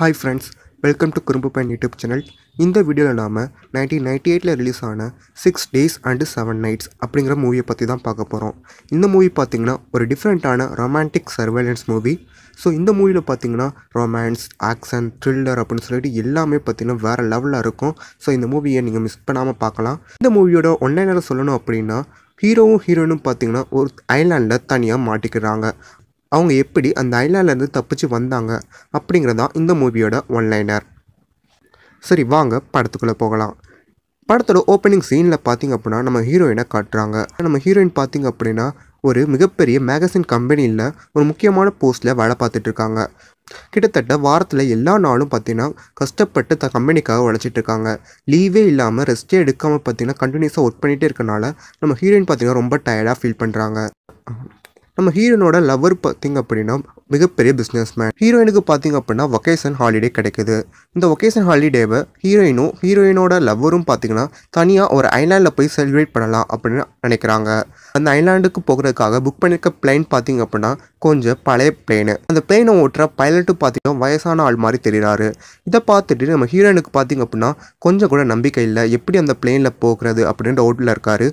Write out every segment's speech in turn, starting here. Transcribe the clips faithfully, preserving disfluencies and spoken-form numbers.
Hi friends, welcome to Kurumbupen YouTube channel. In this video, we will nineteen ninety-eight release Six Days and Seven Nights. We will movie in the movie a different romantic surveillance movie. So in the movie romance, action, thriller, எல்லாமே வேற லெவல்ல இருக்கும். So இந்த மூவியை நீங்க miss பண்ணாம பார்க்கலாம். இந்த மூவியோட ஒன்லைனர சொல்லணும் அப்படினா ஹீரோவும் ஹீரோயினும் பாத்தீங்கன்னா ஒரு ஐலண்ட்ல தனியா மாட்டிக்கறாங்க. அவங்க எப்படி அந்த ஐலண்ட்ல இருந்து தப்பிச்சு வந்தாங்க அப்படிங்கறத இந்த மூவியோட ஒன்லைனர். சரி வாங்க படத்துக்குள்ள போகலாம். படத்தோட ஓபனிங் சீன்ல பாத்தீங்க அப்படினா நம்ம ஹீரோயினை காட்டுறாங்க. நம்ம ஹீரோயின் பாத்தீங்க அப்படினா ஒரு மிகப்பெரிய மேகசின் கம்பெனில ஒரு முக்கியமான போஸ்ட்ல வேலை பார்த்துட்டு இருக்காங்க. கிட்டத்தட்ட வாரத்துல எல்லா நாளும் பாத்தீனா கஷ்டப்பட்டு த கம்பெனிக்காக உழைச்சிட்டு இருக்காங்க. லீவே இல்லாம ரெஸ்டே எடுக்காம பாத்தீனா கண்டினியூஸா வர்க் பண்ணிட்டே இருக்கனால நம்ம ஹீரோயின் பாத்தீனா ரொம்ப டயர்டா ஃபீல் பண்றாங்க. நம்ம ஹீரோனோட லவர் பாத்தீங்க அப்படினா மிகப்பெரிய பிசினஸ்மேன். ஹீரோயினுக்கு பாத்தீங்க அப்படினா வெகேஷன் ஹாலிடே கிடைக்குது. இந்த வெகேஷன் ஹாலிடேவை ஹீரோயினும் ஹீரோயினோட லவரும் பாத்தீங்கன்னா தனியா ஒரு ஐலாண்ட்ல போய் செலிப்ரேட் பண்ணலாம் அப்படின்னு நினைக்கிறாங்க. அந்த ஐலாண்டுக்கு போகிறதுக்காக புக் பண்ணிருக்க பிளைன் பாத்தீங்க அப்படினா கொஞ்சம் பழைய பிளைன். அந்த பிளைனை ஓட்டுற பைலட்டு பாத்தீங்கன்னா வயசான ஆள் மாதிரி தெரியுறாரு. இதை பார்த்துட்டு நம்ம ஹீரோயினுக்கு பாத்தீங்க அப்படின்னா கொஞ்சம் கூட நம்பிக்கை இல்லை. எப்படி அந்த பிளைன்ல போகிறது அப்படின்ற ஓட்டில் இருக்காரு.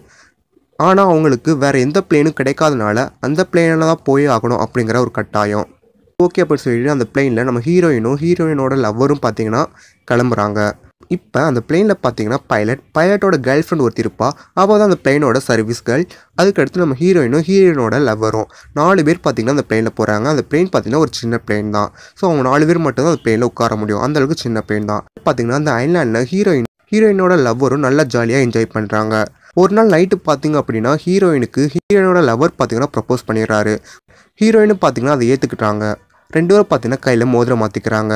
ஆனால் அவங்களுக்கு வேறு எந்த பிளேனும் கிடைக்காதனால அந்த பிளேனில் தான் போய் ஆகணும் அப்படிங்கிற ஒரு கட்டாயம். ஓகே அப்படின்னு சொல்லிட்டு அந்த பிளேனில் நம்ம ஹீரோயினும் ஹீரோயினோட லவ்வரும் பார்த்தீங்கன்னா கிளம்புறாங்க. இப்போ அந்த பிளேனில் பார்த்தீங்கன்னா பைலட் பைலட்டோட கேர்ள் ஃப்ரெண்ட் ஒருத்தி இருப்பா. அப்போ தான் அந்த பிளேனோட சர்வீஸ் கேர்ள். அதுக்கடுத்து நம்ம ஹீரோயினும் ஹீரோயினோட லவ்வரும் நாலு பேர் பார்த்தீங்கன்னா அந்த பிளேனில் போகிறாங்க. அந்த பிளேன் பார்த்தீங்கன்னா ஒரு சின்ன பிளேன் தான். ஸோ அவங்க நாலு பேர் மட்டும் தான் அந்த பிளேனில் உட்கார முடியும். அந்தளவுக்கு சின்ன பிளேன் தான். பார்த்தீங்கன்னா அந்த ஐலாண்டில் ஹீரோயின் ஹீரோயினோட லவ்வரும் நல்லா ஜாலியாக என்ஜாய் பண்ணுறாங்க. ஒரு நாள் நைட்டு பார்த்தீங்க அப்படின்னா ஹீரோயினுக்கு ஹீரோயினோட லவர் பார்த்தீங்கன்னா ப்ரப்போஸ் பண்ணிடுறாரு. ஹீரோயினும் பார்த்தீங்கன்னா அதை ஏற்றுக்கிட்டாங்க. ரெண்டு பேரும் பார்த்தீங்கன்னா கையில் மோதிரம் மாற்றிக்கிறாங்க.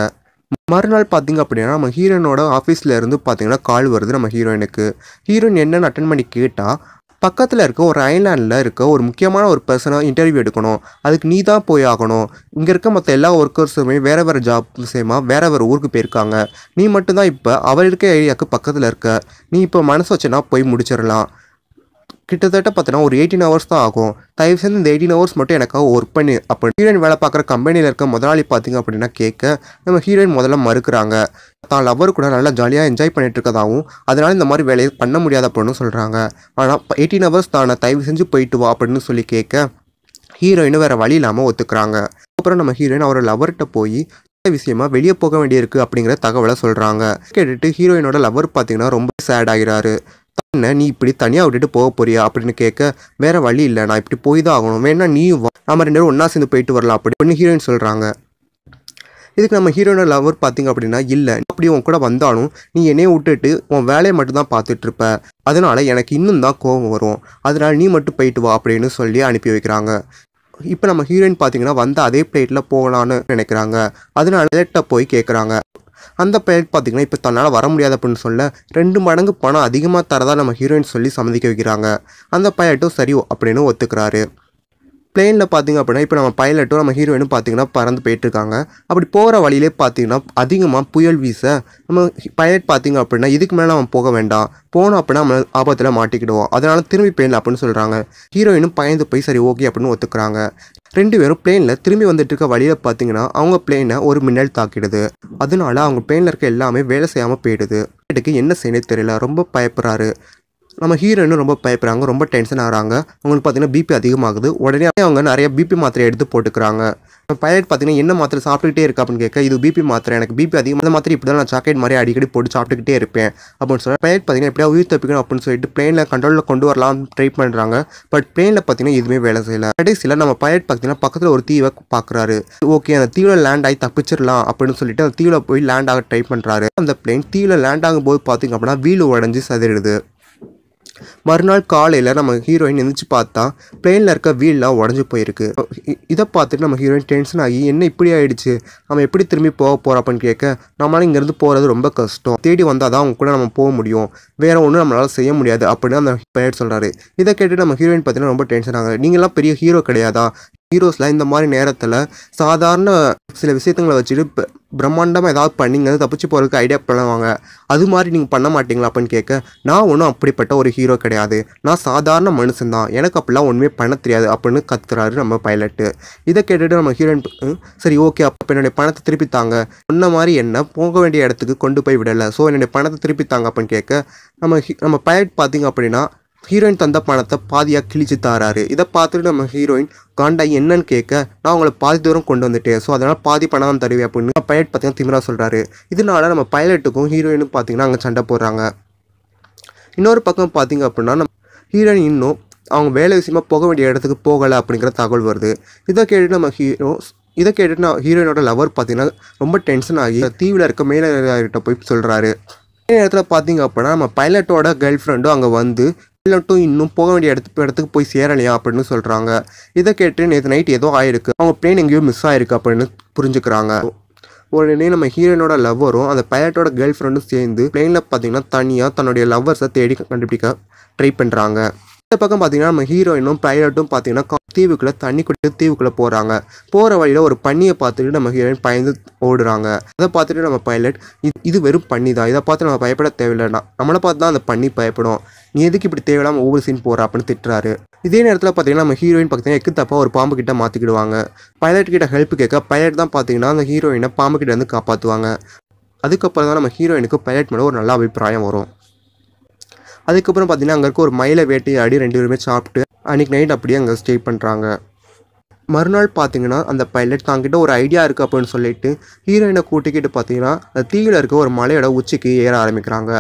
மறுநாள் பார்த்தீங்க அப்படின்னா நம்ம ஹீரோயினோட ஆஃபீஸில் இருந்து பார்த்தீங்கன்னா கால் வருது நம்ம ஹீரோயினுக்கு. ஹீரோயின் என்னென்னு அட்டன் பண்ணி கேட்டால் பக்கத்தில் இருக்க ஒரு ஐலாண்டில் இருக்க ஒரு முக்கியமான ஒரு பர்சனை இன்டர்வியூ எடுக்கணும். அதுக்கு நீ தான் போய் ஆகணும். இங்கே இருக்க மற்ற எல்லா ஒர்க்கர்ஸுமே வேறு வேறு ஜாப் விஷயமா வேறு வேறு ஊருக்கு போயிருக்காங்க. நீ மட்டும்தான் இப்போ அவள் இருக்க ஏரியாவுக்கு பக்கத்தில் இருக்க. நீ இப்போ மனசு வச்சுன்னா போய் முடிச்சிடலாம். கிட்டத்தட்ட பார்த்தீங்கன்னா ஒரு எயிட்டீன் ஹவர்ஸ் தான் ஆகும். தயவு செஞ்சு இந்த எயிட்டீன் ஹவர்ஸ் மட்டும் எனக்காக ஒர்க் பண்ணி அப்படி ஹீரோயின் வேலை பார்க்குற கம்பெனியில் இருக்க முதலாளி பார்த்தீங்க அப்படின்னா கேட்க நம்ம ஹீரோயின் முதல்ல மறுக்கிறாங்க. தான் லவர் கூட நல்லா ஜாலியாக என்ஜாய் பண்ணிட்டு இருக்கதாகவும் அதனால் இந்த மாதிரி வேலையை பண்ண முடியாது அப்படின்னு சொல்கிறாங்க. ஆனால் எயிட்டீன் ஹவர்ஸ் தானே தயவு செஞ்சு போயிட்டு வா அப்படின்னு சொல்லி கேட்க ஹீரோயினும் வேறு வழி இல்லாமல் ஒத்துக்கிறாங்க. அப்புறம் நம்ம ஹீரோயின் அவரோட லவர்கிட்ட போய் விஷயமா வெளியே போக வேண்டியிருக்கு அப்படிங்கிற தகவலை சொல்கிறாங்க. கேட்டுட்டு ஹீரோயினோட லவர் பார்த்தீங்கன்னா ரொம்ப சேட் ஆகிறாரு. என்ன நீ இப்படி தனியாக விட்டுட்டு போக போறியா அப்படின்னு கேட்க வேறு வழி இல்லை, நான் இப்படி போய் தான் ஆகணும், வேணா நீ நம்ம ரெண்டு பேரும் ஒன்றா சேர்ந்து போயிட்டு வரலாம் அப்படின்னு ஹீரோயின் சொல்கிறாங்க. இதுக்கு நம்ம ஹீரோயினோட லவர் பார்த்தீங்க அப்படின்னா இல்லை, அப்படி உன் கூட வந்தாலும் நீ என்னையை விட்டுட்டு உன் வேலையை மட்டும்தான் பார்த்துட்டு இருப்ப, அதனால எனக்கு இன்னும் தான் கோபம் வரும், அதனால நீ மட்டும் போயிட்டு வா அப்படின்னு சொல்லி அனுப்பி வைக்கிறாங்க. இப்போ நம்ம ஹீரோயின் பார்த்தீங்கன்னா வந்து அதே பிளேட்டில் போகலான்னு நினைக்கிறாங்க. அதனால லேட்டாக போய் கேட்குறாங்க. அந்த பைலட் பார்த்தீங்கன்னா இப்போ தன்னால் வர முடியாது அப்படின்னு சொல்ல ரெண்டு மடங்கு பணம் அதிகமாக தரதா நம்ம ஹீரோயின் சொல்லி சம்மதிக்க வைக்கிறாங்க. அந்த பைலட்டும் சரி அப்படின்னு ஒத்துக்கிறாரு. பிளேனில் பார்த்தீங்க அப்படின்னா இப்போ நம்ம பைலட்டும் நம்ம ஹீரோயினும் பார்த்தீங்கன்னா பறந்து போயிட்டுருக்காங்க. அப்படி போகிற வழியிலே பார்த்தீங்கன்னா அதிகமாக புயல் வீச நம்ம பைலட் பார்த்தீங்க அப்படின்னா இதுக்கு மேலே நம்ம போக வேண்டாம், போனோம் அப்படின்னா நம்ம ஆபத்தில் மாட்டிக்கிடுவோம், அதனால திரும்பி பிளேனில் அப்படின்னு சொல்கிறாங்க. ஹீரோயினும் பயந்து போய் சரி ஓகே அப்படின்னு ஒத்துக்கிறாங்க. ரெண்டு பேரும் பிளேனில் திரும்பி வந்துட்டு இருக்க வழியில் பார்த்தீங்கன்னா அவங்க பிளேனை ஒரு மின்னல் தாக்கிடுது. அதனால அவங்க பிளேனில் இருக்க எல்லாமே வேலை செய்யாமல் போயிடுது. பைலட்டுக்கு என்ன செய்யணும்னு தெரியல, ரொம்ப பயப்படுறாரு. நம்ம ஹீரோயினும் ரொம்ப பயப்படுறாங்க, ரொம்ப டென்ஷன் ஆகிறாங்க. அவங்களுக்கு பார்த்தீங்கன்னா பிபி அதிகமாகுது. உடனே அவங்க நிறைய பிபி மாத்திரை எடுத்து போட்டுக்கிறாங்க. பைலட் பார்த்தீங்கன்னா என்ன மாத்திரை சாப்பிட்டுக்கிட்டே இருக்கா அப்படின்னு கேட்க இது பிபி மாத்திரை, எனக்கு பிபி அதிகமாக மாத்திரை இப்படி தான் நான் சாக்லேட் மாதிரி அடிக்கடி போட்டு சாப்பிட்டுக்கிட்டே இருப்பேன் அப்படின்னு சொல்லி பைலட் பார்த்தீங்கன்னா எப்படியா உயிர் தப்பிக்கணும் அப்படின்னு சொல்லிட்டு பிளேனில் கண்ட்ரோலில் கொண்டு வரலாம் ட்ரை பண்ணுறாங்க. பட் பிளேனில் பார்த்தீங்கன்னா எதுவுமே வேலை செய்யலை. கடைசியில் நம்ம பைலட் பார்த்தீங்கன்னா பக்கத்தில் ஒரு தீவை பார்க்குறாரு. ஓகே அந்த தீவில் லேண்ட் ஆகி தப்பிச்சிடலாம் அப்படின்னு சொல்லிட்டு அந்த தீவில் போய் லேண்ட் ஆக ட்ரை பண்ணுறாரு. அந்த பிளேன் தீவில் லேண்ட் ஆகும்போது பார்த்தீங்க அப்படின்னா வீல் உடஞ்சி சதிடுது. மறுநாள் காலையில் நம்ம ஹீரோயின் எந்திரிச்சு பார்த்தா பிளேனில் இருக்க வீல்லாம் உடஞ்சி போயிருக்கு. இதை பார்த்துட்டு நம்ம ஹீரோயின் டென்ஷன் ஆகி என்ன இப்படி ஆகிடுச்சு, நம்ம எப்படி திரும்பி போக போகிறோம் அப்படின்னு கேட்க நம்மளால் இங்கேருந்து போகிறது ரொம்ப கஷ்டம், தேடி வந்தால் தான் அவங்க கூட நம்ம போக முடியும், வேறு ஒன்றும் நம்மளால் செய்ய முடியாது அப்படின்னு அந்த பைலட் சொல்கிறாரு. இதை கேட்டு நம்ம ஹீரோயின் பார்த்தீங்கன்னா ரொம்ப டென்ஷன் ஆகுது. நீங்களாம் பெரிய ஹீரோ கிடையாதா, ஹீரோஸ்லாம் இந்த மாதிரி நேரத்துல சாதாரண சில விஷயங்களை வச்சிட்டு பிரம்மாண்டமா ஏதாவது பண்ணீங்க தப்பிச்சு போறதுக்கு ஐடியா பண்ணுவாங்க. அது மாதிரி நீங்க பண்ண மாட்டீங்களா அப்படின்னு கேட்க, நான் ஒன்றும் அப்படிப்பட்ட ஒரு ஹீரோ கிடையாது, நான் சாதாரண மனுஷன் தான், எனக்கு அப்படிலாம் ஒன்றுமே பண்ண தெரியாது அப்படின்னு கத்துறாரு நம்ம பைலட்டு. இதை கேட்டுட்டு நம்ம ஹீரோயின் சரி ஓகே அப்போ என்னுடைய பணத்தை திருப்பி தாங்க, முன்ன மாதிரி என்ன போக வேண்டிய இடத்துக்கு கொண்டு போய் விடலை, ஸோ என்னுடைய பணத்தை திருப்பி தாங்க அப்படின்னு கேட்க நம்ம நம்ம பைலட் பார்த்தீங்க அப்படின்னா ஹீரோயின் தந்த பணத்தை பாதியாக கிழிச்சு தாராரு. இதை பார்த்துட்டு நம்ம ஹீரோயின் காண்டா என்னன்னு கேட்க, நான் உங்களை பாதி தூரம் கொண்டு வந்துட்டேன், ஸோ அதனால் பாதி பணம் தான் தருவேன் அப்படின்னு பைலட் பார்த்தீங்கன்னா திமிரா சொல்கிறாரு. இதனால நம்ம பைலட்டுக்கும் ஹீரோயினும் பார்த்தீங்கன்னா அங்கே சண்டை போடுறாங்க. இன்னொரு பக்கம் பார்த்தீங்க அப்படின்னா நம்ம ஹீரோயின் இன்னும் அவங்க வேலை விஷயமா போக வேண்டிய இடத்துக்கு போகலை அப்படிங்கிற தகவல் வருது. இதை கேட்டுட்டு நம்ம ஹீரோ இதை கேட்டுட்டு நான் ஹீரோயினோட லவர் பார்த்தீங்கன்னா ரொம்ப டென்ஷன் ஆகி தீவில் இருக்க மேலாளர்கிட்ட போய் சொல்கிறாரு. அதே நேரத்தில் பார்த்தீங்க அப்படின்னா நம்ம பைலட்டோட கேர்ள் ஃப்ரெண்டும் அங்கே வந்து பைலட்டும் இன்னும் போக வேண்டிய இடத்து இடத்துக்கு போய் சேரலையா அப்படின்னு சொல்கிறாங்க. இதை கேட்டு நேற்று நைட் ஏதோ ஆயிருக்கு, அவங்க பிளேன் எங்கேயோ மிஸ் ஆயிருக்கு அப்படின்னு புரிஞ்சுக்கிறாங்க. உடனே நம்ம ஹீரோயினோட லவ்வரும் அந்த பைலட்டோட கேர்ள் ஃப்ரெண்டும் சேர்ந்து பிளேனில் பார்த்தீங்கன்னா தனியாக தன்னுடைய லவ்வர்ஸை தேடி கண்டுபிடிக்க ட்ரை பண்ணுறாங்க. இந்த பக்கம் பார்த்தீங்கன்னா நம்ம ஹீரோயினும் பைலட்டும் பார்த்தீங்கன்னா தீவுக்குள்ளே தண்ணி குடித்து தீவுக்குள்ளே போகிறாங்க. போகிற வழியில் ஒரு பன்னியை பார்த்துட்டு நம்ம ஹீரோயின் பயந்து ஓடுறாங்க. அதை பார்த்துட்டு நம்ம பைலட் இது இது வெறும் பன்னி தான், இதை பார்த்து நம்ம பயப்பட தேவையில்லைன்னா நம்மளை பார்த்து தான் அந்த பன்னி பயப்படும், நீ எதுக்கு இப்படி தேவையில்லாமல் ஒவ்வொரு சீன் போகிற அப்படின்னு திட்டுறாரு. இதே நேரத்தில் பார்த்தீங்கன்னா நம்ம ஹீரோயின் பார்த்தீங்கன்னா எக்கு தப்பாக ஒரு பாம்பு கிட்ட மாற்றிக்கிடுவாங்க. பைலட் கிட்ட ஹெல்ப் கேட்க பைலட் தான் பார்த்தீங்கன்னா அந்த ஹீரோயினை பாம்பு கிட்ட வந்து காப்பாற்றுவாங்க. அதுக்கப்புறம் தான் நம்ம ஹீரோயினுக்கு பைலட் மேலே ஒரு நல்ல அபிப்பிராயம் வரும். அதுக்கப்புறம் பார்த்தீங்கன்னா அங்கே இருக்க ஒரு மயிலை வேட்டையாடி ரெண்டு பேருமே சாப்பிட்டு அன்றைக்கி நைட் அப்படியே அங்கே ஸ்டே பண்ணுறாங்க. மறுநாள் பார்த்தீங்கன்னா அந்த பைலட் தாங்கிட்ட ஒரு ஐடியா இருக்குது அப்படின்னு சொல்லிட்டு ஹீரோயினை கூட்டிக்கிட்டு பார்த்தீங்கன்னா அந்த தீவில் இருக்க ஒரு மலையோட உச்சிக்கு ஏற ஆரம்பிக்கிறாங்க.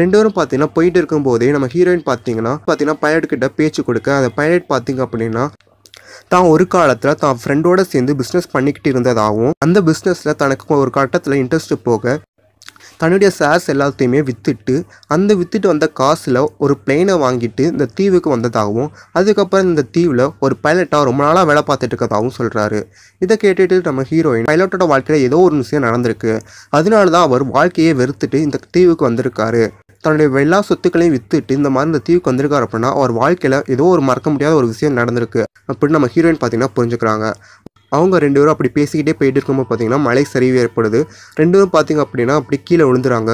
ரெண்டு பேரும் பார்த்தீங்கன்னா போயிட்டு இருக்கும்போதே நம்ம ஹீரோயின் பார்த்தீங்கன்னா பார்த்தீங்கன்னா பைலட்கிட்ட பேச்சு கொடுக்க அந்த பைலட் பார்த்தீங்க அப்படின்னா தான் ஒரு காலத்தில் தான் ஃப்ரெண்டோடு சேர்ந்து பிஸ்னஸ் பண்ணிக்கிட்டு இருந்ததாகவும் அந்த பிஸ்னஸில் தனக்கு ஒரு கட்டத்தில் இன்ட்ரெஸ்ட் போக தன்னுடைய ஷேர்ஸ் எல்லாத்தையுமே விற்றுட்டு அந்த விற்றுட்டு வந்த காசில் ஒரு பிளேனை வாங்கிட்டு இந்த தீவுக்கு வந்ததாகவும் அதுக்கப்புறம் இந்த தீவில் ஒரு பைலட்டாக ரொம்ப நாளாக வேலை பார்த்துட்டு இருக்கதாகவும் சொல்கிறாரு. இதை கேட்டுட்டு நம்ம ஹீரோயின் பைலட்டோட வாழ்க்கையில் ஏதோ ஒரு விஷயம் நடந்திருக்கு, அதனால தான் அவர் வாழ்க்கையை வெறுத்துட்டு இந்த தீவுக்கு வந்திருக்காரு, தன்னுடைய எல்லா சொத்துக்களையும் விற்றுட்டு இந்த மாதிரி இந்த தீவுக்கு வந்திருக்காரு அப்படின்னா அவர் வாழ்க்கையில் ஏதோ ஒரு மறக்க முடியாத ஒரு விஷயம் நடந்திருக்கு அப்படின்னு நம்ம ஹீரோயின் பார்த்தீங்கன்னா புரிஞ்சுக்கிறாங்க. அவங்க ரெண்டு பேரும் அப்படி பேசிக்கிட்டே போயிட்டு இருக்கும்போது பார்த்தீங்கன்னா மழை சரிவு ஏற்படுது. ரெண்டு பேரும் பார்த்தீங்க அப்படின்னா அப்படி கீழே விழுந்துறாங்க,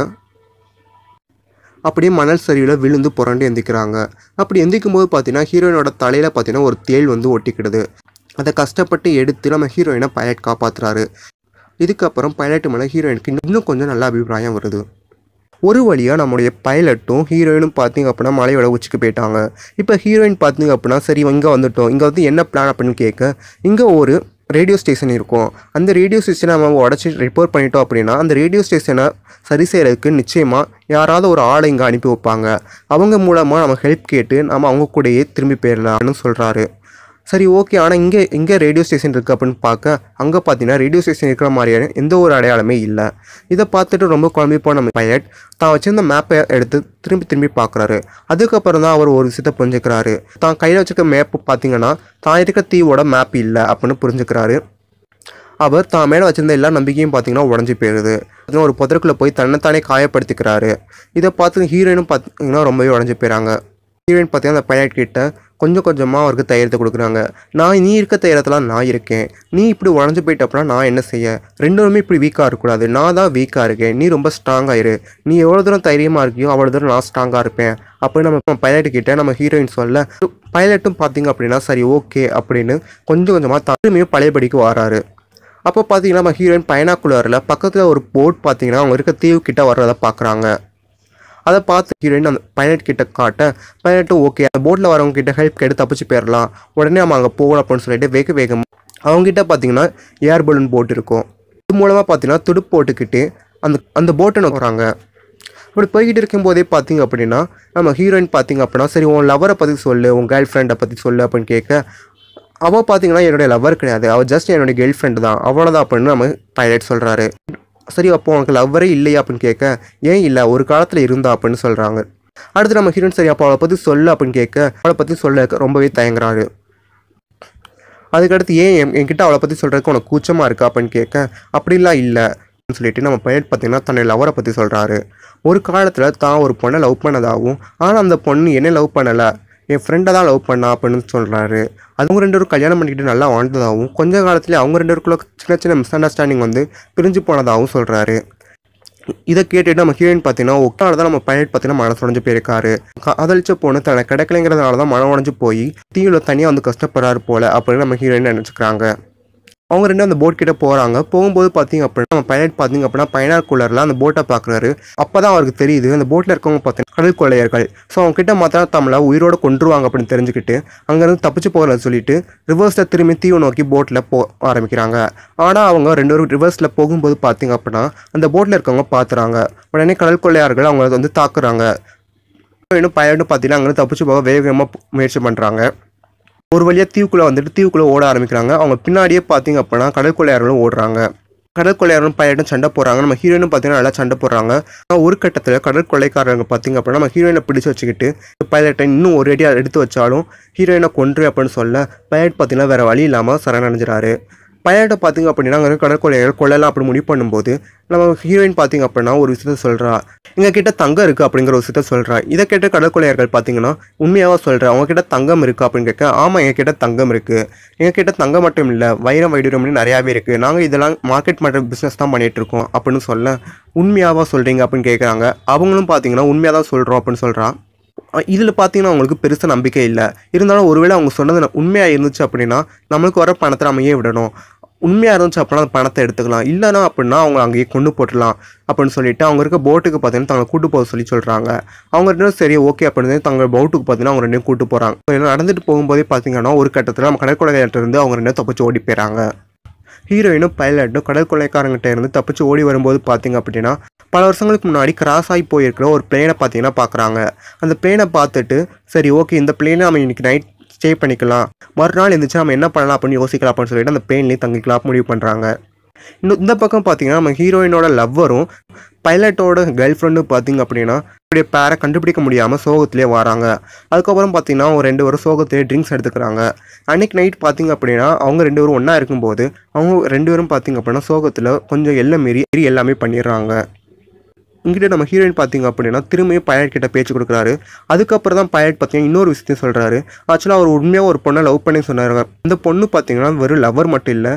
அப்படியே மணல் சரிவில் விழுந்து புரண்டு எந்திக்கிறாங்க. அப்படி எந்திக்கும் போது பார்த்தீங்கன்னா ஹீரோயினோட தலையில் பார்த்தீங்கன்னா ஒரு தேள் வந்து ஒட்டிக்கிடுது. அதை கஷ்டப்பட்டு எடுத்து நம்ம ஹீரோயினை பைலட் காப்பாற்றுறாரு. இதுக்கப்புறம் பைலட் மேலே ஹீரோயினுக்கு இன்னும் கொஞ்சம் நல்ல அபிப்பிராயம் வருது. ஒரு வழியாக நம்மளுடைய பைலட்டும் ஹீரோயினும் பார்த்திங்க அப்படின்னா மலையோட உச்சிக்கு போயிட்டாங்க. இப்போ ஹீரோயின் பார்த்திங்க அப்படின்னா சரி இங்கே வந்துவிட்டோம், இங்கே வந்து என்ன பிளான் அப்படின்னு கேட்க, இங்கே ஒரு ரேடியோ ஸ்டேஷன் இருக்கும், அந்த ரேடியோ ஸ்டேஷனை நம்ம உடச்சி ரிப்போர்ட் பண்ணிட்டோம் அப்படின்னா அந்த ரேடியோ ஸ்டேஷனை சரி செய்கிறதுக்கு நிச்சயமாக யாராவது ஒரு ஆளை இங்கே அனுப்பி வைப்பாங்க, அவங்க மூலமாக நம்ம ஹெல்ப் கேட்டு நம்ம அவங்க கூடயே திரும்பி போயிடலாம்னு சொல்கிறாரு. சரி ஓகே, ஆனால் இங்கே இங்கே ரேடியோ ஸ்டேஷன் இருக்குது அப்படின்னு பார்க்க அங்கே பார்த்தீங்கன்னா ரேடியோ ஸ்டேஷன் இருக்கிற மாதிரியான எந்த ஒரு அடையாளமே இல்லை. இதை பார்த்துட்டு ரொம்ப குழம்பி போன பைலட் தான் வச்சுருந்த மேப்பை எடுத்து திரும்பி திரும்பி பார்க்குறாரு. அதுக்கப்புறம் தான் அவர் ஒரு விஷயத்தை புரிஞ்சுக்கிறாரு, தான் கையில் வச்சுருக்க மேப்பு பார்த்தீங்கன்னா தான் இருக்கிற தீவோட மேப் இல்லை அப்படின்னு புரிஞ்சுக்கிறாரு. அவர் தான் மேலே வச்சுருந்த எல்லா நம்பிக்கையும் பார்த்தீங்கன்னா உடஞ்சி போயிடுது. அதுவும் ஒரு புதற்குள்ளே போய் தன்னைத்தானே காயப்படுத்திக்கிறாரு. இதை பார்த்து ஹீரோயினும் பார்த்தீங்கன்னா ரொம்பவே உடஞ்சி போயிறாங்க. ஹீரோயின் பார்த்தீங்கன்னா அந்த பைலட் கிட்ட கொஞ்சம் கொஞ்சமாக அவருக்கு தைரியத்தை கொடுக்குறாங்க. நான் நீ இருக்க தைரியத்தெலாம் நான் இருக்கேன், நீ இப்படி உடஞ்சி போயிட்டப்பனா நான் என்ன செய்ய, ரெண்டுமே இப்படி வீக்காக இருக்கக்கூடாது, நான் தான் வீக்காக இருக்கேன், நீ ரொம்ப ஸ்ட்ராங்காயிரு, நீ எவ்வளோ தூரம் தைரியமாக இருக்கியோ அவ்வளோ தூரம் நான் ஸ்ட்ராங்காக இருப்பேன் அப்படின்னு நம்ம பைலட்டுக்கிட்ட நம்ம ஹீரோயின் சொல்ல பைலட்டும் பார்த்தீங்க அப்படின்னா சரி ஓகே அப்படின்னு கொஞ்சம் கொஞ்சமாக தருமையும் பழையபடிக்கு வராரு. அப்போ பார்த்தீங்கன்னா நம்ம ஹீரோயின் பைனாகுலரில் பக்கத்தில் ஒரு போட் பார்த்தீங்கன்னா அவங்க இருக்க தீவு கிட்ட வர்றதை பார்க்குறாங்க. அதை பார்த்து ஹீரோயின் அந்த பைலட் கிட்ட காட்ட பைலட்டும் ஓகே அந்த போட்டில் வரவங்க கிட்ட ஹெல்ப் கேட்டு தப்பிச்சு போயிடலாம், உடனே நம்ம அங்கே போகணும் அப்படின்னு சொல்லிட்டு வேக வேகமாக அவங்ககிட்ட பார்த்தீங்கன்னா ஏர் பலூன் போட் இருக்கும், இது மூலமாக பார்த்தீங்கன்னா துடுப்பு போட்டுக்கிட்டு அந்த அந்த போட்டை நோக்குறாங்க. இப்படி போய்கிட்டு இருக்கும்போதே பார்த்தீங்க அப்படின்னா நம்ம ஹீரோயின் பார்த்தீங்க அப்படின்னா சரி உன் லவரை பற்றி சொல்லு, உன் கேர்ள் ஃப்ரெண்டை பற்றி சொல்லு அப்படின்னு கேட்க அவள் பார்த்தீங்கன்னா என்னுடைய லவர் கிடையாது, அவள் ஜஸ்ட் என்னுடைய கேர்ள் ஃப்ரெண்டு தான், அவ்வளோதான் அப்படின்னு நம்ம பைலட் சொல்கிறாரு. சரி அப்போ உனக்கு லவ்வரே இல்லையா அப்படின்னு கேட்க ஏன் இல்லை, ஒரு காலத்தில் இருந்தா அப்படின்னு சொல்கிறாங்க. அடுத்து நம்ம ஹீரோன் சரி அப்போ அவளை பற்றி சொல்லு அப்படின்னு கேட்க அவளை பற்றி சொல்ல ரொம்பவே தயங்குறாரு. அதுக்கடுத்து ஏன் என் என்கிட்ட அவளை பற்றி சொல்கிறதுக்கு உனக்கு கூச்சமாக இருக்கா அப்படின்னு கேட்க அப்படிலாம் இல்லை அப்படின்னு சொல்லிட்டு நம்ம பையன் பார்த்தீங்கன்னா தன்னை லவ்வரை பற்றி சொல்கிறாரு. ஒரு காலத்தில் தான் ஒரு பொண்ணை லவ் பண்ணதாகவும் ஆனால் அந்த பொண்ணு என்ன லவ் பண்ணலை, என் ஃப்ரெண்டை தான் லவ் பண்ணா அப்படின்னு சொல்கிறாரு. அவங்க ரெண்டு பேரும் கல்யாணம் பண்ணிக்கிட்டு நல்லா வாழ்ந்ததாகவும் கொஞ்ச காலத்தில் அவங்க ரெண்டு பேருக்குள்ள சின்ன சின்ன மிஸ் அண்டர்ஸ்டாண்டிங் வந்து பிரிஞ்சு போனதாகவும் சொல்கிறாரு. இதை கேட்டுட்டு நம்ம ஹீரோயின் பார்த்தீங்கன்னா ஒக்கால தான் நம்ம பைலட் பார்த்தீங்கன்னா மன உடஞ்சு போயிருக்காரு. காதலிச்ச பொண்ணு தன்னை கிடைக்கலைங்கிறதுனால தான் மன உடஞ்சு போய் தீயில தனியாக வந்து கஷ்டப்படுறாரு போல அப்படின்னு நம்ம ஹீரோயின் நினச்சிக்கிறாங்க. அவங்க ரெண்டு அந்த போட் கிட்ட போகிறாங்க. போகும்போது பார்த்தீங்க அப்படின்னா நம்ம பைலட் பார்த்தீங்க அப்படின்னா பைனாகுலரில் அந்த போட்டை பார்க்குறாரு. அப்போ தான் அவருக்கு தெரியுது அந்த போட்டில் இருக்கவங்க பார்த்தீங்கன்னா கடல் கொள்ளையர்கள். ஸோ அவங்க கிட்ட மாத்திர தமிழை உயிரோடு கொண்டுருவாங்க அப்படின்னு தெரிஞ்சுக்கிட்டு அங்கேருந்து தப்பிச்சு போகிறதுன்னு சொல்லிட்டு ரிவர்ஸில் திரும்பி தீவு நோக்கி போட்டில் போக ஆரம்பிக்கிறாங்க. ஆனால் அவங்க ரெண்டு பேரும் ரிவர்ஸில் போகும்போது பார்த்தீங்க அப்படின்னா அந்த போட்டில் இருக்கவங்க பார்த்துறாங்க. உடனே கடல் கொள்ளையர்கள் அவங்கள வந்து தாக்குறாங்க. இன்னும் பைலட்டும் பார்த்தீங்கன்னா அங்கேருந்து தப்பிச்சு போக வேக வேகமாக முயற்சி பண்ணுறாங்க. ஒரு வழியாக தீவுக்குள்ளே வந்துட்டு தீவுக்குள்ளே ஓட ஆரம்பிக்கிறாங்க. அவங்க பின்னாடியே பார்த்தீங்க அப்படின்னா கடற்கொள்ளையாரும் ஓடுறாங்க. கடற்கொள்ளையாரும் பைலட்டும் சண்டை போடுறாங்க. நம்ம ஹீரோயினும் பார்த்தீங்கன்னா நல்லா சண்டை போடுறாங்க. ஒரு கட்டத்தில் கடற்கொள்ளைக்காரங்க பார்த்தீங்க அப்படின்னா நம்ம ஹீரோயினை பிடிச்சி வச்சுக்கிட்டு பைலட்டை இன்னும் ஒரு அடியாக எடுத்து வச்சாலும் ஹீரோயினை கொன்று அப்படின்னு சொல்ல பைலட் பார்த்தீங்கன்னா வேறு வழி இல்லாமல் சரணடைஞ்சிறாரு. பைலட்டை பார்த்தீங்க அப்படின்னா அங்கே கடற்கொள்ளையர்கள் கொள்ளலாம் அப்படின்னு முடிவு பண்ணும்போது நம்ம ஹீரோயின் பார்த்தீங்க அப்படின்னா ஒரு விஷயத்த சொல்கிறா, எங்கள் கிட்ட தங்கம் இருக்குது அப்படிங்கிற ஒரு விஷயத்த சொல்கிறா. இதை கேட்ட கடற்கொள்ளையர்கள் பார்த்தீங்கன்னா உண்மையாக சொல்கிறா, அவங்க கிட்ட தங்கம் இருக்குது அப்படின்னு கேட்க, ஆமாம் எங்கள் கிட்ட தங்கம் இருக்குது, எங்கள் கிட்ட தங்கம் மட்டும் இல்லை வைரம் வைடூரியம்னு நிறையாவே இருக்குது, நாங்கள் இதெல்லாம் மார்க்கெட் பண்ணுற பிஸ்னஸ் தான் பண்ணிகிட்ருக்கோம் அப்படின்னு சொல்ல உண்மையாக சொல்கிறீங்க அப்படின்னு கேட்குறாங்க. அவங்களும் பார்த்தீங்கன்னா உண்மையாக தான் சொல்கிறோம் அப்படின்னு சொல்கிறா. இதில் பார்த்தீங்கன்னா அவங்களுக்கு பெருசாக நம்பிக்கை இல்லை. இருந்தாலும் ஒருவேளை அவங்க சொன்னது உண்மையாக இருந்துச்சு அப்படின்னா நம்மளுக்கு வர பணத்தை அமையே விடணும், உண்மையாக இருந்துச்சு அப்படின்னா அந்த பணத்தை எடுத்துக்கலாம், இல்லைனா அப்படின்னா அவங்க அங்கேயே கொண்டு போட்டுடலாம் அப்படின்னு சொல்லிட்டு அவங்க இருக்க போட்டுக்கு பார்த்தீங்கன்னா தங்களை கூட்டு போக சொல்லி சொல்கிறாங்க. அவங்க ரெண்டும் சரி ஓகே அப்படின்னு தங்க போட்டுக்கு பார்த்தீங்கன்னா அவங்க ரெண்டையும் கூட்டு போகிறாங்க. நடந்துட்டு போகும்போதே பார்த்தீங்கன்னா ஒரு கட்டத்தில் நம்ம கடற்கொள்ளையிலேருந்து அவங்க ரெண்டும் தப்பிச்சு ஓடி போயிறாங்க. ஹீரோயினும் பைலட்டும் கடற்கொள்ளைக்காரங்கிட்ட இருந்து தப்பிச்சு ஓடி வரும்போது பார்த்தீங்க அப்படின்னா பல வருஷங்களுக்கு முன்னாடி கிராஸ் ஆகி போயிருக்கிற ஒரு பிளேனை பார்த்தீங்கன்னா பார்க்குறாங்க. அந்த பிளேனை பார்த்துட்டு சரி ஓகே இந்த பிளேனை நம்ம இன்றைக்கி நைட் ஸ்டே பண்ணிக்கலாம், மறுநாள் எழுந்துச்சு நம்ம என்ன பண்ணலாம் அப்படின்னு யோசிக்கலாம் அப்படின்னு சொல்லிட்டு அந்த பிளேன்லேயே தங்கிக்கலாம் முடிவு பண்ணுறாங்க. இன்னும் இந்த பக்கம் பார்த்தீங்கன்னா நம்ம ஹீரோயினோட லவ்வரும் பைலட்டோட கேர்ள் ஃப்ரெண்டும் பார்த்தீங்க அப்படின்னா இப்படியே பேரை கண்டுபிடிக்க முடியாமல் சோகத்திலே வராங்க. அதுக்கப்புறம் பார்த்தீங்கன்னா அவங்க ரெண்டு பேரும் சோகத்திலே ட்ரிங்க்ஸ் எடுத்துக்கிறாங்க. அன்றைக்கி நைட் பார்த்தீங்க அப்படின்னா அவங்க ரெண்டு பேரும் ஒன்றா இருக்கும்போது அவங்க ரெண்டு பேரும் பார்த்தீங்க அப்படின்னா சோகத்தில் கொஞ்சம் எல்லாம் மீறி எல்லாமே பண்ணிடுறாங்க. இங்கிட்ட நம்ம ஹீரோயின் பார்த்தீங்க அப்படின்னா திரும்பியும் பைலட் கிட்ட பேச்சு கொடுக்குறாரு. அதுக்கப்புறம் தான் பைலட் பார்த்தீங்கன்னா இன்னொரு விஷயத்தையும் சொல்கிறாரு. ஆக்சுவலாக அவர் உண்மையாக ஒரு பொண்ணை லவ் பண்ணி சொன்னாங்க. அந்த பொண்ணு பார்த்தீங்கன்னா வெறும் லவ்வர் மட்டும் இல்லை,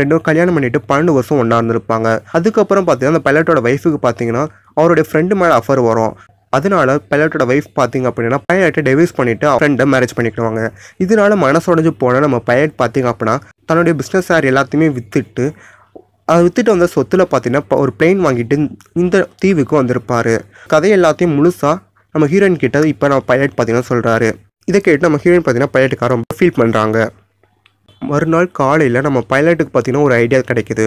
ரெண்டு பேரும் கல்யாணம் பண்ணிட்டு பன்னெண்டு வருஷம் ஒன்றா இருந்திருப்பாங்க. அதுக்கப்புறம் பார்த்தீங்கன்னா அந்த பைலட்டோட ஒய்ஃபுக்கு பார்த்தீங்கன்னா அவருடைய ஃப்ரெண்டு மேலே அஃபர் வரும். அதனால பைலட்டோட ஒய்ஃப் பார்த்தீங்க அப்படின்னா பைலட்டை டைவர்ஸ் பண்ணிவிட்டு ஃப்ரெண்டை மேரேஜ் பண்ணிக்குவாங்க. இதனால மனசொடைஞ்சு போனால் நம்ம பைலட் பார்த்தீங்க அப்படின்னா தன்னுடைய பிஸ்னஸ் ஷேர் எல்லாத்தையுமே விற்றுட்டு அதை விற்றுட்டு வந்த சொத்தில் பார்த்தீங்கன்னா ஒரு பிளேன் வாங்கிட்டு இந்த தீவுக்கு வந்திருப்பார். கதை எல்லாத்தையும் முழுசாக நம்ம ஹீரோயின் கிட்ட இப்போ நம்ம பைலட் பார்த்தீங்கன்னா சொல்கிறாரு. இதை கேட்டு நம்ம ஹீரோயின் பார்த்தீங்கன்னா பைலட்டுக்காக ரொம்ப ஃபீல் பண்ணுறாங்க. மறுநாள் காலையில் நம்ம பைலட்டுக்கு பார்த்தீங்கன்னா ஒரு ஐடியா கிடைக்குது.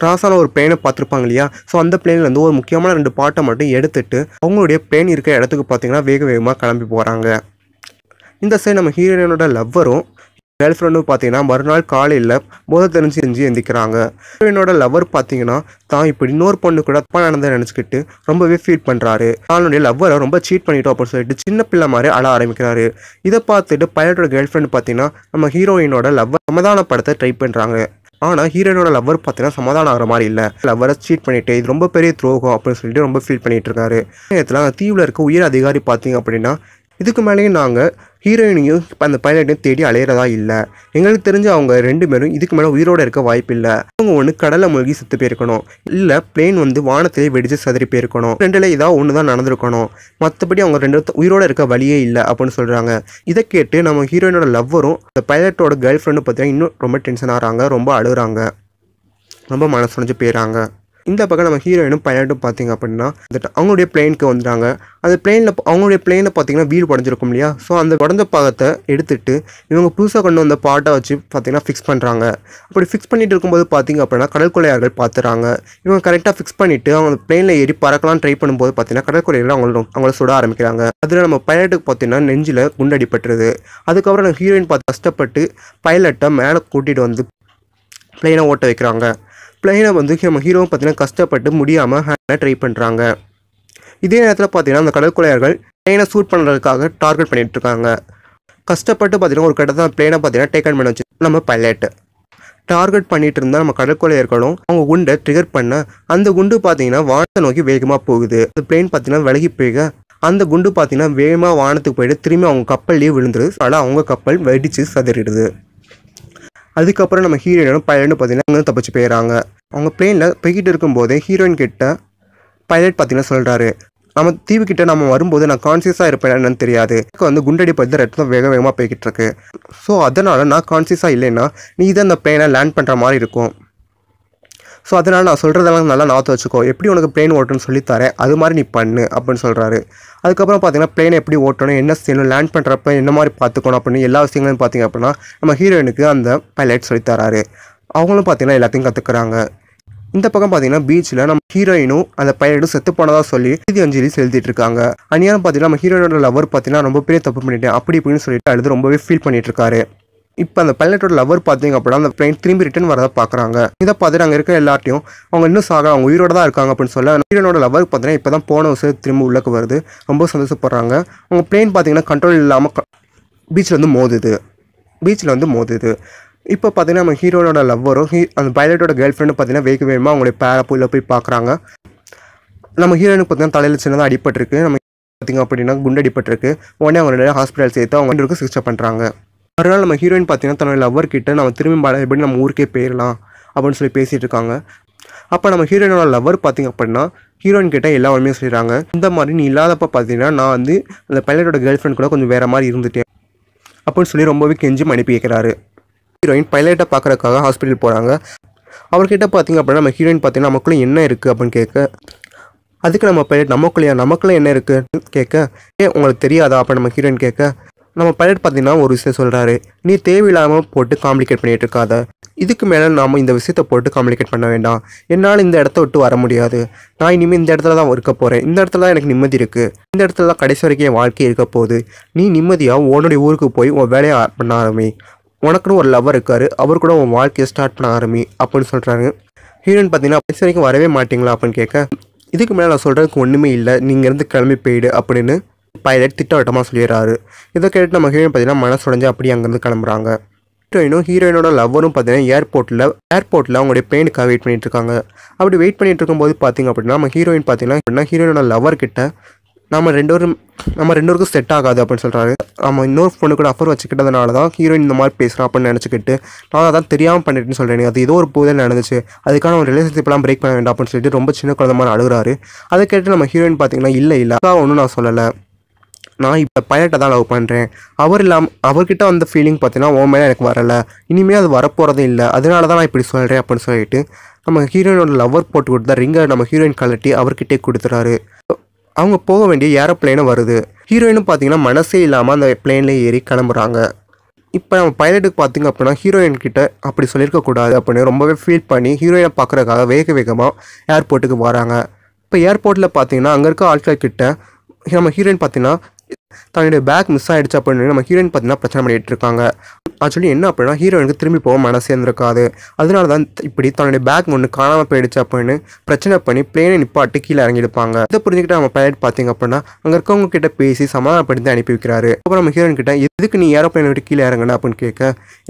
கிராஸான ஒரு பிளேனை பார்த்துருப்பாங்க இல்லையா, ஸோ அந்த பிளேன்லேருந்து ஒரு முக்கியமான ரெண்டு பாட்டை மட்டும் எடுத்துட்டு அவங்களுடைய பிளேன் இருக்கிற இடத்துக்கு பார்த்தீங்கன்னா வேக வேகமாக கிளம்பி போகிறாங்க. இந்த சைடு நம்ம ஹீரோயினோட லவ்வரும் கேர்ள் ஃப்ரெண்டும் பார்த்தீங்கன்னா மறுநாள் காலையில் போதை தெரிஞ்சு செஞ்சு எந்திக்கிறாங்க. என்னோட லவ்வர் பார்த்தீங்கன்னா தான் இப்படி இன்னொரு பொண்ணு கூட தப்பாக நடந்த நினச்சிக்கிட்டு ரொம்பவே ஃபீல் பண்ணுறாரு. அவனுடைய லவ்வரை ரொம்ப சீட் பண்ணிட்டோம் அப்படின்னு சொல்லிட்டு சின்ன பிள்ளை மாதிரி அழ ஆரம்பிக்கிறாரு. இதை பார்த்துட்டு பைலட்டோட கேர்ள் ஃப்ரெண்டு பார்த்தீங்கன்னா நம்ம ஹீரோயினோட லவ்வர் சமாதானப்படுத்த ட்ரை பண்ணுறாங்க. ஆனால் ஹீரோயினோட லவ்வர் பார்த்தீங்கன்னா சமாதானம் ஆகிற மாதிரி இல்லை, லவ்வரை சீட் பண்ணிட்டு இது ரொம்ப பெரிய துரோகம் அப்படின்னு சொல்லிட்டு ரொம்ப ஃபீல் பண்ணிகிட்டு இருக்காரு. நேரத்தில் அந்த தீவில் இருக்க உயர் அதிகாரி பார்த்தீங்க அப்படின்னா இதுக்கு மேலேயும் நாங்கள் ஹீரோயினையும் அந்த பைலட்டையும் தேடி அலையிறதா இல்லை, எங்களுக்கு தெரிஞ்ச அவங்க ரெண்டு பேரும் இதுக்கு மேலே உயிரோடு இருக்க வாய்ப்பு இல்லை, அவங்க ஒன்று கடலை மூழ்கி செத்து போயிருக்கணும், இல்லை பிளேன் வந்து வானத்திலே வெடிச்சு சதறி போயிருக்கணும், ரெண்டில் ஏதாவது ஒன்று தான் நடந்திருக்கணும், மற்றபடி அவங்க ரெண்டு உயிரோடு இருக்க வழியே இல்லை அப்படின்னு சொல்கிறாங்க. இதை கேட்டு நம்ம ஹீரோயினோட லவ்வரும் அந்த பைலட்டோட கேர்ள் ஃப்ரெண்டும் பார்த்தீங்கன்னா இன்னும் ரொம்ப டென்ஷன் ஆகிறாங்க, ரொம்ப அழுகிறாங்க, ரொம்ப மனசுடைஞ்சு போயிடறாங்க. இந்த பக்கம் நம்ம ஹீரோயினும் பைலட்டும் பார்த்தீங்க அப்படின்னா அவங்களுடைய பிளேனுக்கு வந்துட்டாங்க. அந்த பிளேனில் அவங்களுடைய பிளேனை பார்த்தீங்கன்னா வீல் உடஞ்சிருக்கும் இல்லையா, ஸோ அந்த உடஞ்ச பாகத்தை எடுத்துட்டு இவங்க புதுசாக கொண்டு வந்த பாட்டை வச்சு பார்த்தீங்கன்னா ஃபிக்ஸ் பண்ணுறாங்க. அப்படி ஃபிக்ஸ் பண்ணிட்டு இருக்கும்போது பார்த்தீங்க அப்படின்னா கடற்கொள்ளையார்கள் பார்த்துறாங்க. இவங்க கரெக்டாக ஃபிக்ஸ் பண்ணிவிட்டு அவங்க பிளேனில் ஏறி பறக்கலாம் ட்ரை பண்ணும்போது பார்த்தீங்கன்னா கடற்கொள்ளையர்கள் அவங்கள அவங்கள சுட ஆரம்பிக்கிறாங்க. அதில் நம்ம பைலட்டுக்கு பார்த்தீங்கன்னா நெஞ்சில் குண்டடிப்பட்டுருது. அதுக்கப்புறம் நம்ம ஹீரோயின் பார்த்து கஷ்டப்பட்டு பைலட்டை மேலே கூட்டிகிட்டு வந்து பிளேனை ஓட்ட வைக்கிறாங்க. பிளேனை வந்து நம்ம ஹீரோவும் பார்த்தீங்கன்னா கஷ்டப்பட்டு முடியாமல் ஹேண்டை ட்ரை பண்ணுறாங்க. இதே நேரத்தில் பார்த்தீங்கன்னா அந்த கடற்கொள்ளையர்கள் பிளேனை சூட் பண்ணுறதுக்காக டார்கெட் பண்ணிகிட்ருக்காங்க. கஷ்டப்பட்டு பார்த்தீங்கன்னா ஒரு கட்டத்தை பிளேனை பார்த்தீங்கன்னா டேக் ஆன் பண்ண வச்சு நம்ம பைலட் டார்கெட் பண்ணிகிட்டு இருந்தால் நம்ம கடற்கொள்ளையர்களும் அவங்க குண்டை ட்ரிகர் பண்ண அந்த குண்டு பார்த்தீங்கன்னா வானத்தை நோக்கி வேகமாக போகுது. அந்த பிளேன் பார்த்தீங்கன்னா விலகி போய் அந்த குண்டு பார்த்தீங்கன்னா வேகமாக வானத்துக்கு போயிட்டு திரும்பி அவங்க கப்பல்லையே விழுந்துருது. ஆனால் அவங்க கப்பல் வெடிச்சு சதறிடுது. அதுக்கப்புறம் நம்ம ஹீரோயினும் பைலட்டும் பார்த்தீங்கன்னா அங்கே தப்பிச்சு போயிடறாங்க. அவங்க பிளேனில் போய்கிட்டு இருக்கும்போதே ஹீரோயின் கிட்ட பைலட் பார்த்தீங்கன்னா சொல்கிறாரு, நம்ம தீவுக்கிட்ட நம்ம வரும்போது நான் கான்சியஸாக இருப்பேன் என்னன்னு தெரியாது, எனக்கு வந்து குண்டடி பார்த்து ரத்தம் வேக வேகமாக போய்கிட்டு இருக்கு. ஸோ அதனால் நான் கான்சியஸாக இல்லைன்னா நீ தான் அந்த பிளேனை லேண்ட் பண்ணுற மாதிரி இருக்கும். ஸோ அதனால் நான் சொல்கிறதெல்லாம் நல்லா நாற்று வச்சுக்கோ, எப்படி உனக்கு பிளேன் ஓட்டணும்னு சொல்லித்தரேன் அது மாதிரி நீ பண்ணு அப்படின்னு சொல்கிறாரு. அதுக்கப்புறம் பார்த்தீங்கன்னா பிளேனை எப்படி ஓட்டணும், என்ன செய்யணும், லேண்ட் பண்ணுறப்ப என்ன மாதிரி பார்த்துக்கணும் அப்படின்னு எல்லா விஷயங்களும் பார்த்திங்க அப்படின்னா நம்ம ஹீரோயினுக்கு அந்த பைலட் சொல்லித்தராரு. அவங்களும் பார்த்திங்கன்னா எல்லாத்தையும் கற்றுக்குறாங்க. இந்த பக்கம் பார்த்தீங்கன்னா பீச்சில் நம்ம ஹீரோயினும் அந்த பைலட்டும் செத்து போனதாக சொல்லி இது அஞ்சலி செலுத்திட்டு இருக்காங்க. அன்னியாரம் பார்த்தீங்கன்னா நம்ம ஹீரோயினோட லவர் பார்த்தீங்கன்னா ரொம்ப பெரிய தப்பு பண்ணிட்டேன் அப்படி இப்படின்னு சொல்லிட்டு அழுது ரொம்பவே ஃபீல் பண்ணிட்டு இருக்காரு. இப்போ அந்த பைலட்டோட லவர் பார்த்தீங்க அப்படின்னா அந்த பிளைன் திரும்பி ரிட்டர்ன் வரதை பார்க்குறாங்க. இதை பார்த்துட்டு அங்கே இருக்கிற எல்லாத்தையும் அவங்க இன்னும் சாக அவங்க உயிரோட தான் இருக்காங்க அப்படின்னு சொல்ல ஹீரோயினோட லவர் பார்த்தீங்கன்னா இப்போ தான் போன விஷயம் திரும்ப உள்ளக்கு வருது, ரொம்ப சந்தோஷப்படுறாங்க. அவங்க பிளைன் பார்த்தீங்கன்னா கண்ட்ரோல் இல்லாமல் பீச்சில் வந்து மோதுது பீச்சில் வந்து மோதுது இப்போ பார்த்தீங்கன்னா நம்ம ஹீரோனோட லவ்வரும் ஹீ அந்த பைலட்டோட கேர்ள் ஃப்ரெண்டும் பார்த்தீங்கன்னா வேக வேகமாக அவங்களுடைய பேரை போய் போய் பார்க்குறாங்க. நம்ம ஹீரோயினுக்கு பார்த்தீங்கன்னா தலையில் சின்னதாக அடிபட்டிருக்கு, நம்ம பார்த்திங்க அப்படின்னா குண்டு அடிபட்டிருக்கு. உடனே அவங்களுடைய ஹாஸ்பிட்டல் சேர்த்து அவங்க ரெண்டுக்கும் சிகிச்சை பண்ணுறாங்க. மறுநாள் நம்ம ஹீரோயின் பார்த்தீங்கன்னா தன்னோட லவ்வர் கிட்ட நம்ம திரும்பி பல எப்படி நம்ம ஊருக்கே போயிடலாம் அப்படின்னு சொல்லி பேசிகிட்டு இருக்காங்க. அப்போ நம்ம ஹீரோயினோட லவ்வர் பார்த்திங்க அப்படின்னா ஹீரோயின் கிட்டே எல்லா உண்மையும் சொல்லிடுறாங்க. இந்த மாதிரி நீ இல்லாதப்போ பார்த்தீங்கன்னா நான் வந்து அந்த பைலட்டோட கேர்ள் ஃப்ரெண்ட் கூட கொஞ்சம் வேறு மாதிரி இருந்துட்டேன் அப்படின்னு சொல்லி ரொம்பவே கெஞ்சி அனுப்பி கேட்குறாரு. ஹீரோயின் பைலட்டை பார்க்குறதுக்காக ஹாஸ்பிட்டல் போகிறாங்க. அவர்கிட்ட பார்த்திங்க அப்படின்னா நம்ம ஹீரோயின் பார்த்திங்கன்னா நமக்குள்ளே என்ன இருக்குது அப்படின்னு கேட்க அதுக்கு நம்ம பைலட் நமக்குள்ளையா நமக்குள்ளே என்ன இருக்குன்னு கேட்க ஏ உங்களுக்கு தெரியாதா அப்போ நம்ம ஹீரோயின் கேட்க நம்ம பைலட் பார்த்திங்கன்னா ஒரு விஷயம் சொல்கிறாரு, நீ தேவையில்லாமல் போட்டு காம்ப்ளிகேட் பண்ணிகிட்டு இருக்காத, இதுக்கு மேலே நாம் இந்த விஷயத்தை போட்டு காம்ப்ளிகேட் பண்ண வேண்டாம், என்னால் இந்த இடத்த விட்டு வர முடியாது, நான் இனிமேல் இந்த இடத்துல தான் இருக்க போகிறேன், இந்த இடத்துல தான் எனக்கு நிம்மதி இருக்குது, இந்த இடத்துல தான் கடைசி வரைக்கும் என் வாழ்க்கை இருக்க போகுது, நீ நிம்மதியாக உன்னுடைய ஊருக்கு போய் உன் வேலையை பண்ண ஆரம்பி, உனக்குன்னு ஒரு லவ்வர் இருக்கார் அவர் கூட உன் வாழ்க்கையை ஸ்டார்ட் பண்ண ஆரம்பி அப்படின்னு சொல்கிறாங்க. ஹீரோயின் பார்த்தீங்கன்னா கடைசி வரைக்கும் வரவே மாட்டிங்களா அப்படின்னு கேட்க இதுக்கு மேலே நான் சொல்கிறதுக்கு ஒன்றுமே இல்லை, நீங்கள் இருந்து கிளம்பி போயிடு அப்படின்னு பைலட் திட்டவட்டமாக சொல்லிடுறாரு. இதை கேட்டு நம்ம ஹீரோயின் பார்த்தீங்கன்னா மனசுடைஞ்சு அப்படியே அங்கேருந்து கிளம்புறாங்க. ஹீரோயினும் ஹீரோயினோட லவ்வரும் பார்த்தீங்கன்னா ஏர்போர்ட்டில் ஏர்போர்ட்டில் அவங்களுடைய பிளேனுக்காக வெயிட் பண்ணிகிட்டு இருக்காங்க. அப்படி வெயிட் பண்ணிகிட்டு இருக்கும்போது பார்த்திங்க அப்படின்னா நம்ம ஹீரோயின் பார்த்தீங்கன்னா அப்படின்னா ஹீரோயினோட லவ்வர்கிட்ட நம்ம ரெண்டு பேரும் நம்ம ரெண்டு பேருக்கும் செட் ஆகாது அப்படின்னு சொல்கிறாரு. நம்ம இன்னொரு பொண்ணு கூட அஃபர் வச்சுக்கிட்டதுனால தான் ஹீரோயின் இந்த மாதிரி பேசுகிறான் அப்படின்னு நினச்சிக்கிட்டு நான் அதான் தெரியாமல் பண்ணிட்டுன்னு சொல்கிறேன், அது ஏதோ ஒரு புதில் நடந்துச்சு, அதுக்கான ஒரு ரிலேஷன்ஷிப்லாம் பிரேக் பண்ண வேண்டாம் அப்படின்னு சொல்லிட்டு ரொம்ப சின்ன குழந்தை மாதிரி அழுகிறாரு. அதை கேட்டு நம்ம ஹீரோயின் பார்த்தீங்கன்னா இல்லை இல்லை அதான் ஒன்றும் நான் சொல்லலை, நான் இப்போ பைலட்டை தான் லவ் பண்ணுறேன், அவர் இல்லாமல் அவர்கிட்ட வந்த ஃபீலிங் பார்த்தீங்கன்னா ஓ மேலே எனக்கு வரலை, இனிமேல் அது வரப்போகிறதும் இல்லை, அதனால தான் நான் இப்படி சொல்கிறேன் அப்படின்னு சொல்லிட்டு நம்ம ஹீரோயினோட லவ்வர் போட்டு கொடுத்தா ரிங்கை நம்ம ஹீரோயின் கலட்டி அவர்கிட்டே கொடுத்துறாரு. அவங்க போக வேண்டிய ஏரோப்ளேனை வருது. ஹீரோயினும் பார்த்தீங்கன்னா மனசே இல்லாமல் அந்த பிளேனில் ஏறி கிளம்புறாங்க. இப்போ நம்ம பைலட்டுக்கு பார்த்திங்க அப்படின்னா ஹீரோயின் கிட்ட அப்படி சொல்லியிருக்கக்கூடாது அப்படின்னு ரொம்பவே ஃபீல் பண்ணி ஹீரோயினை பார்க்குறக்காக வேக வேகமாக ஏர்போர்ட்டுக்கு வராங்க. இப்போ ஏர்போர்ட்டில் பார்த்தீங்கன்னா அங்கே இருக்க ஆட்கள் கிட்ட நம்ம ஹீரோயின் பார்த்தீங்கன்னா தன்னுடைய பேக் மிஸ் ஆகிடுச்சு அப்படின்னு நம்ம ஹீரோயின் பார்த்தீங்கன்னா பிரச்சனை பண்ணிகிட்டு இருக்காங்க. ஆக்சுவலி என்ன அப்படின்னா ஹீரோயினுக்கு திரும்பி போக மனசே இருந்திருக்காது, அதனால தான் இப்படி தன்னுடைய பேக் ஒன்று காணாமல் போயிடுச்சு அப்படின்னு பிரச்சனை பண்ணி பிளேனை நிப்பாட்டு கீழே இறங்கிடுப்பாங்க. இதை புரிஞ்சுக்கிட்டு நம்ம பைலட் பார்த்திங்க அப்படின்னா அங்கே இருக்கவங்க கிட்ட பேசி சமாதானப்படுத்தி தான் அனுப்பி வைக்கிறாரு. அப்புறம் நம்ம ஹீரோயின் கிட்ட எதுக்கு நீ ஏரோப்ளைனை விட்டு கீழே இறங்கணும் அப்படின்னு கேட்க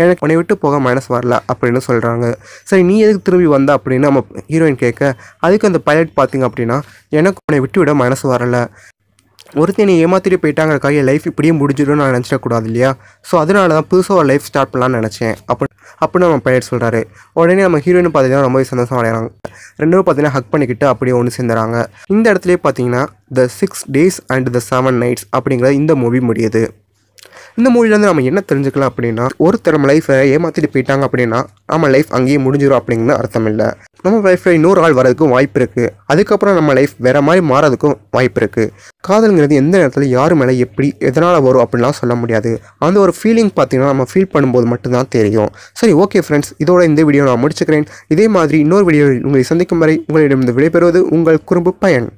எனக்கு உன்னை விட்டு போக மனசு வரல அப்படின்னு சொல்கிறாங்க. சரி நீ எதுக்கு திரும்பி வந்த அப்படின்னு நம்ம ஹீரோயின் கேட்க அதுக்கு அந்த பைலட் பார்த்திங்க அப்படின்னா எனக்கு உன்னை விட்டு விட மனசு வரலை, ஒருத்தனை ஏமாத்திட்டு போயிட்டாங்கிறக்காக என் லைஃப் இப்படியே முடிஞ்சிடும்னு நான் நினச்சிடக்கூடாது இல்லையா, ஸோ அதனால தான் புதுசாக ஒரு லைஃப் ஸ்டார்ட் பண்ணலான்னு நினச்சேன் அப்படி அப்படின்னு நம்ம பையன் சொல்கிறாரு. உடனே நம்ம ஹீரோயின் பார்த்தீங்கன்னா ரொம்பவே சந்தோஷம் அடைகிறாங்க. ரெண்டு பேரும் பார்த்தீங்கன்னா ஹக் பண்ணிக்கிட்டு அப்படியே ஒன்று சேர்ந்துறாங்க. இந்த இடத்துலேயே பார்த்தீங்கன்னா the six days and the seven nights அப்படிங்கிற இந்த மூவி முடியுது. இந்த மூவிலேருந்து நம்ம என்ன தெரிஞ்சுக்கலாம் அப்படின்னா ஒருத்தர் நம்ம லைஃப்பை ஏமாற்றிட்டு போயிட்டாங்க அப்படின்னா நம்ம லைஃப் அங்கேயே முடிஞ்சிடும் அப்படிங்கிற அர்த்தம் இல்லை, நம்ம லைஃப்பில் இன்னொரு ஆள் வரதுக்கும் வாய்ப்பு இருக்குது, அதுக்கப்புறம் நம்ம லைஃப் வேறு மாதிரி மாறதுக்கும் வாய்ப்பு இருக்குது. காதல்ங்கிறது எந்த நேரத்தில் யார் மேலே எப்படி எதனால் வரும் அப்படின்லாம் சொல்ல முடியாது, அந்த ஒரு ஃபீலிங் பார்த்திங்கன்னா நம்ம ஃபீல் பண்ணும்போது மட்டும்தான் தெரியும். சரி ஓகே ஃப்ரெண்ட்ஸ், இதோட இந்த வீடியோ நான் முடிச்சுக்கிறேன். இதே மாதிரி இன்னொரு வீடியோ உங்களை சந்திக்கும் வரை உங்களிடம் விடைபெறுவது உங்கள் குறும்பு பையன்.